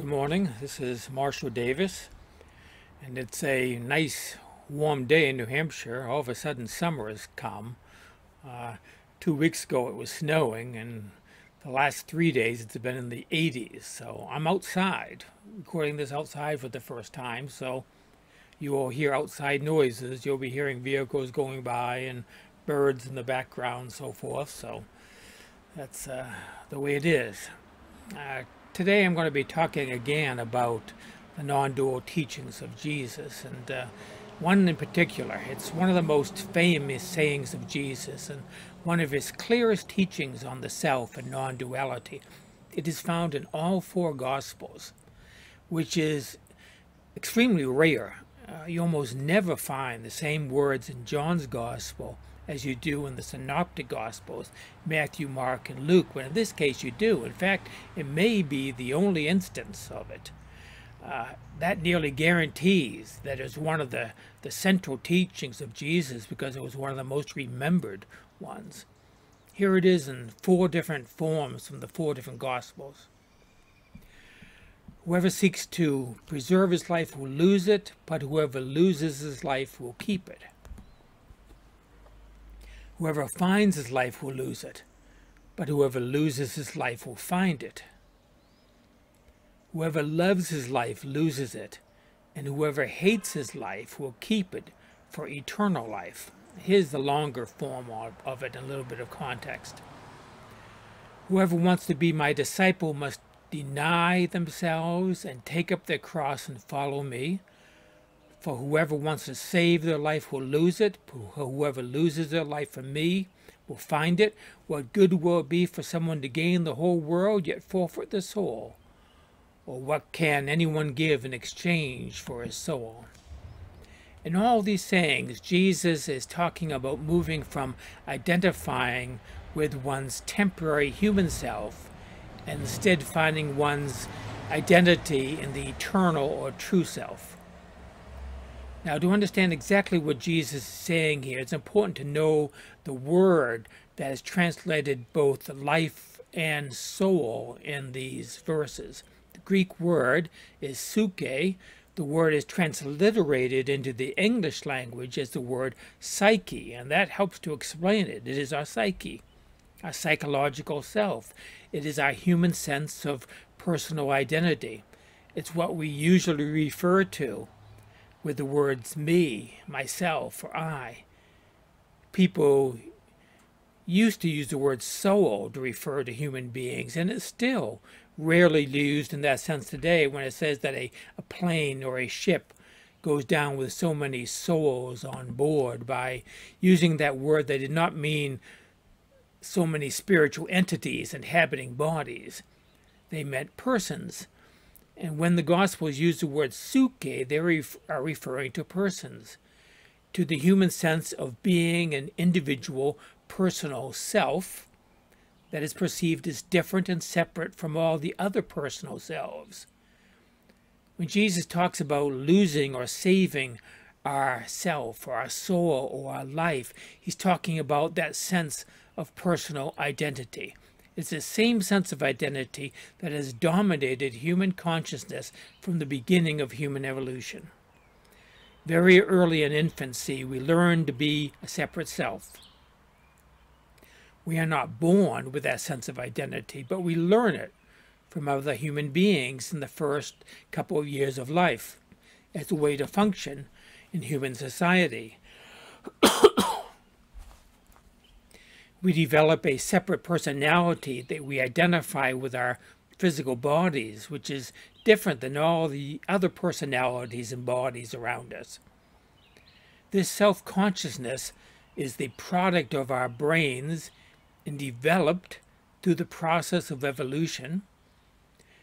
Good morning, this is Marshall Davis, and it's a nice warm day in New Hampshire. All of a sudden summer has come. 2 weeks ago it was snowing, and the last 3 days it's been in the 80s. So I'm outside, recording this outside for the first time, so you will hear outside noises. You'll be hearing vehicles going by and birds in the background and so forth, so that's the way it is. Today I'm going to be talking again about the non-dual teachings of Jesus, and one in particular. It's one of the most famous sayings of Jesus and one of his clearest teachings on the self and non-duality. It is found in all four Gospels, which is extremely rare. You almost never find the same words in John's Gospel as you do in the Synoptic Gospels, Matthew, Mark, and Luke, when in this case you do. In fact, it may be the only instance of it. That nearly guarantees that it's one of the central teachings of Jesus because it was one of the most remembered ones. Here it is in four different forms from the four different Gospels. Whoever seeks to preserve his life will lose it, but whoever loses his life will keep it. Whoever finds his life will lose it, but whoever loses his life will find it. Whoever loves his life loses it, and whoever hates his life will keep it for eternal life. Here's the longer form of it, a little bit of context. Whoever wants to be my disciple must deny themselves and take up their cross and follow me. For whoever wants to save their life will lose it. Whoever loses their life for me will find it. What good will it be for someone to gain the whole world yet forfeit their soul? Or what can anyone give in exchange for his soul? In all these sayings, Jesus is talking about moving from identifying with one's temporary human self and instead finding one's identity in the eternal or true self. Now, to understand exactly what Jesus is saying here, it's important to know the word that is translated both life and soul in these verses. The Greek word is psyche. The word is transliterated into the English language as the word psyche, and that helps to explain it. It is our psyche, our psychological self. It is our human sense of personal identity. It's what we usually refer to with the words me, myself, or I. People used to use the word soul to refer to human beings, and it's still rarely used in that sense today when it says that a plane or a ship goes down with so many souls on board. By using that word, they did not mean so many spiritual entities inhabiting bodies. They meant persons. And when the Gospels use the word psyche, they are referring to persons, to the human sense of being an individual, personal self that is perceived as different and separate from all the other personal selves. When Jesus talks about losing or saving our self or our soul or our life, he's talking about that sense of personal identity. It's the same sense of identity that has dominated human consciousness from the beginning of human evolution. Very early in infancy, we learn to be a separate self. We are not born with that sense of identity, but we learn it from other human beings in the first couple of years of life as a way to function in human society. We develop a separate personality that we identify with our physical bodies, which is different than all the other personalities and bodies around us. This self-consciousness is the product of our brains and developed through the process of evolution.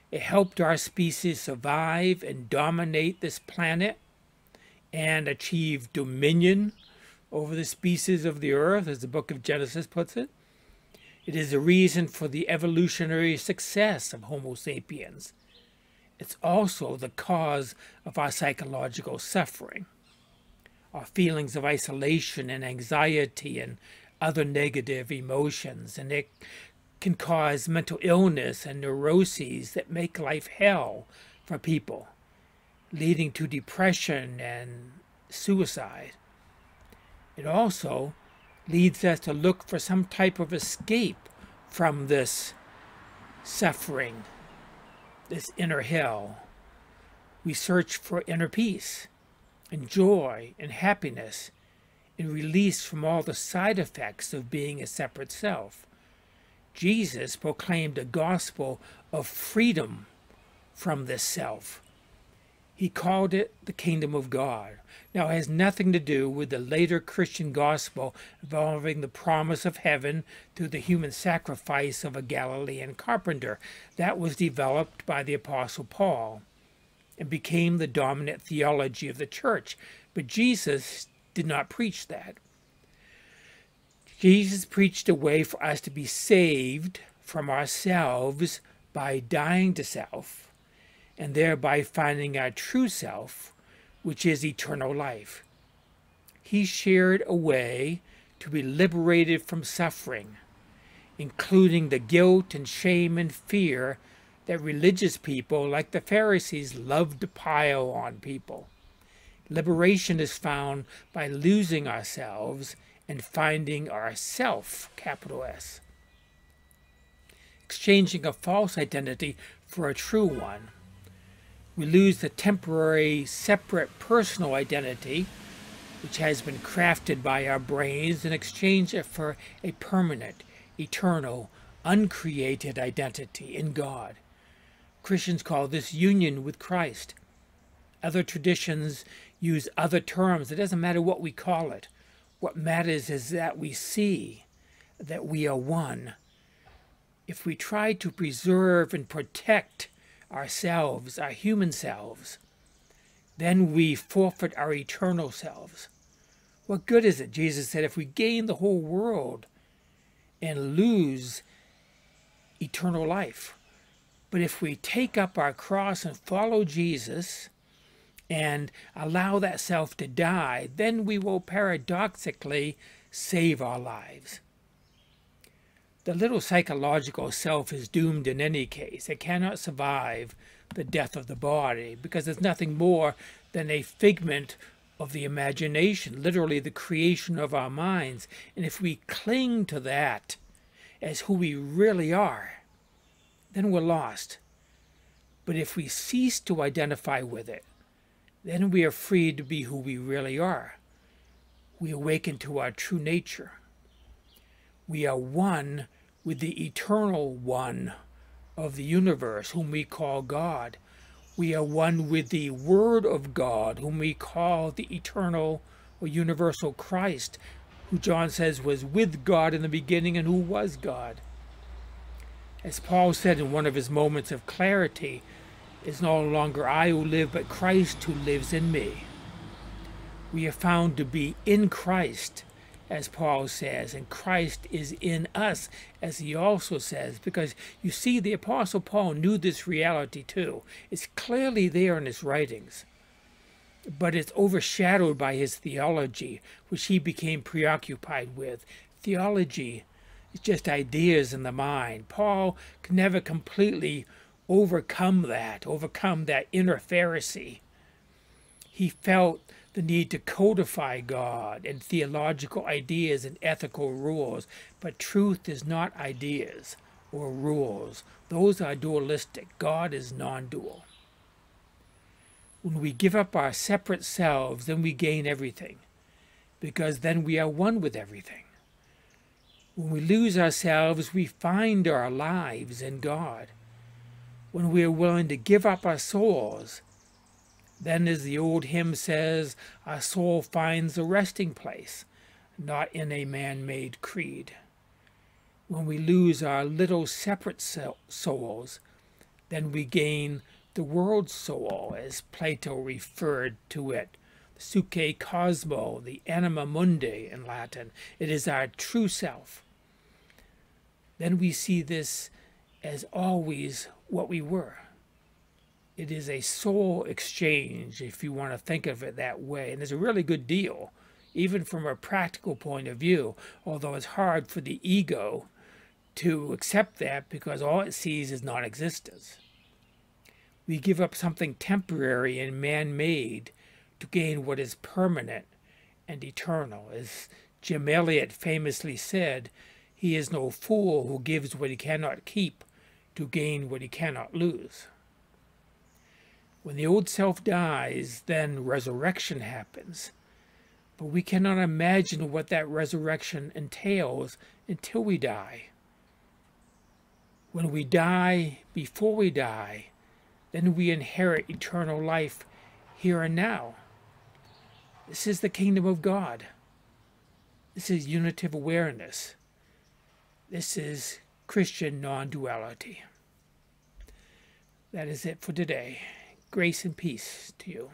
It helped our species survive and dominate this planet and achieve dominion over the species of the earth, as the book of Genesis puts it. It is a reason for the evolutionary success of Homo sapiens. It's also the cause of our psychological suffering, our feelings of isolation and anxiety and other negative emotions, and it can cause mental illness and neuroses that make life hell for people, leading to depression and suicide. It also leads us to look for some type of escape from this suffering, this inner hell. We search for inner peace and joy and happiness and release from all the side effects of being a separate self. Jesus proclaimed a gospel of freedom from this self. He called it the kingdom of God. Now, it has nothing to do with the later Christian gospel involving the promise of heaven through the human sacrifice of a Galilean carpenter. That was developed by the Apostle Paul and became the dominant theology of the church. But Jesus did not preach that. Jesus preached a way for us to be saved from ourselves by dying to self, and thereby finding our true self, which is eternal life. He shared a way to be liberated from suffering, including the guilt and shame and fear that religious people like the Pharisees love to pile on people. Liberation is found by losing ourselves and finding ourself, capital S, exchanging a false identity for a true one. We lose the temporary, separate, personal identity, which has been crafted by our brains, and exchange it for a permanent, eternal, uncreated identity in God. Christians call this union with Christ. Other traditions use other terms. It doesn't matter what we call it. What matters is that we see that we are one. If we try to preserve and protect ourselves, our human selves, then we forfeit our eternal selves. What good is it, Jesus said, if we gain the whole world and lose eternal life? But if we take up our cross and follow Jesus and allow that self to die, then we will paradoxically save our lives. The little psychological self is doomed in any case. It cannot survive the death of the body because it's nothing more than a figment of the imagination, literally the creation of our minds. And if we cling to that as who we really are, then we're lost. But if we cease to identify with it, then we are free to be who we really are. We awaken to our true nature. We are one with the eternal one of the universe, whom we call God. We are one with the Word of God, whom we call the eternal or universal Christ, who John says was with God in the beginning and who was God. As Paul said in one of his moments of clarity, it's no longer I who live, but Christ who lives in me. We are found to be in Christ, as Paul says, and Christ is in us, as he also says, because you see, the Apostle Paul knew this reality too. It's clearly there in his writings, but it's overshadowed by his theology, which he became preoccupied with. Theology is just ideas in the mind. Paul could never completely overcome that inner Pharisee. He felt the need to codify God and theological ideas and ethical rules. But truth is not ideas or rules. Those are dualistic. God is non-dual. When we give up our separate selves, then we gain everything, because then we are one with everything. When we lose ourselves, we find our lives in God. When we are willing to give up our souls, then, as the old hymn says, our soul finds a resting place, not in a man-made creed. When we lose our little separate souls, then we gain the world soul, as Plato referred to it, psyche cosmou, the anima mundi in Latin. It is our true self. Then we see this as always what we were. It is a soul exchange, if you want to think of it that way. And it's a really good deal, even from a practical point of view, although it's hard for the ego to accept that because all it sees is non-existence. We give up something temporary and man-made to gain what is permanent and eternal. As Jim Elliot famously said, "He is no fool who gives what he cannot keep to gain what he cannot lose." When the old self dies, then resurrection happens. But we cannot imagine what that resurrection entails until we die. When we die, before we die, then we inherit eternal life here and now. This is the kingdom of God. This is unitive awareness. This is Christian non-duality. That is it for today. Grace and peace to you.